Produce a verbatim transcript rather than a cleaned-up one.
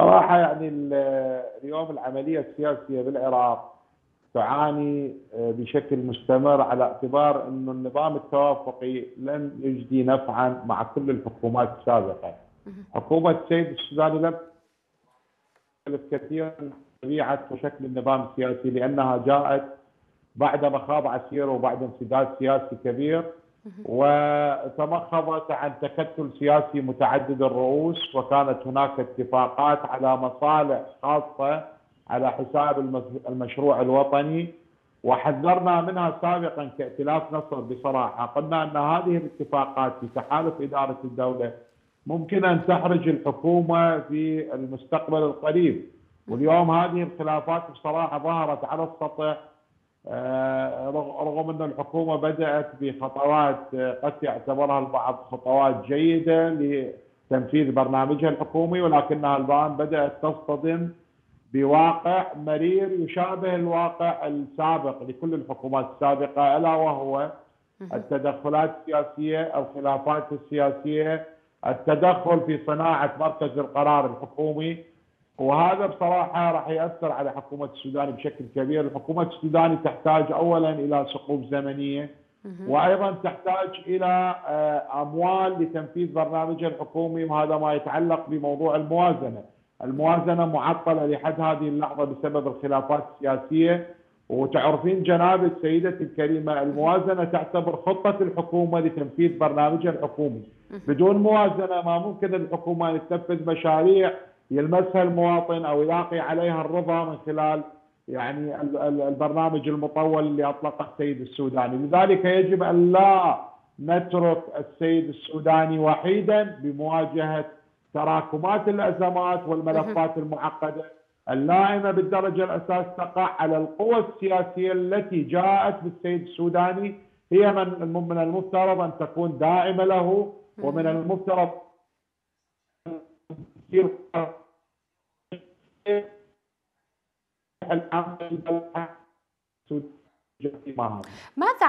بصراحه يعني اليوم العمليه السياسيه بالعراق تعاني بشكل مستمر، على اعتبار انه النظام التوافقي لم يجدي نفعا مع كل الحكومات السابقه. حكومه السيد الشزاني لم تختلف كثيرا عن طبيعه وشكل النظام السياسي، لانها جاءت بعد مخاض عسير وبعد انسداد سياسي كبير، وتمخضت عن تكتل سياسي متعدد الرؤوس، وكانت هناك اتفاقات على مصالح خاصه على حساب المشروع الوطني، وحذرنا منها سابقا كائتلاف نصر بصراحه، قلنا ان هذه الاتفاقات في تحالف اداره الدوله ممكن ان تحرج الحكومه في المستقبل القريب. واليوم هذه الخلافات بصراحه ظهرت على السطح، رغم أن الحكومة بدأت بخطوات قد يعتبرها البعض خطوات جيدة لتنفيذ برنامجها الحكومي، ولكنها الآن بدأت تصطدم بواقع مرير يشابه الواقع السابق لكل الحكومات السابقة، ألا وهو التدخلات السياسية، الخلافات السياسية، التدخل في صناعة مركز القرار الحكومي. وهذا بصراحة راح يأثر على حكومة السودان بشكل كبير. الحكومة السوداني تحتاج أولا إلى ثقوب زمنية، وأيضا تحتاج إلى أموال لتنفيذ برنامجها الحكومي، وهذا ما يتعلق بموضوع الموازنة. الموازنة معطلة لحد هذه اللحظة بسبب الخلافات السياسية، وتعرفين جناب السيدة الكريمة الموازنة تعتبر خطة الحكومة لتنفيذ برنامجها الحكومي. بدون موازنة ما ممكن الحكومة تنفذ مشاريع يلمسها المواطن او يلاقي عليها الرضا من خلال يعني البرنامج المطول اللي اطلقه السيد السوداني. لذلك يجب ان لا نترك السيد السوداني وحيدا بمواجهه تراكمات الازمات والملفات المعقده اللائمه بالدرجه الاساس تقع على القوى السياسيه التي جاءت بالسيد السوداني، هي من من المفترض ان تكون داعمه له، ومن المفترض ماذا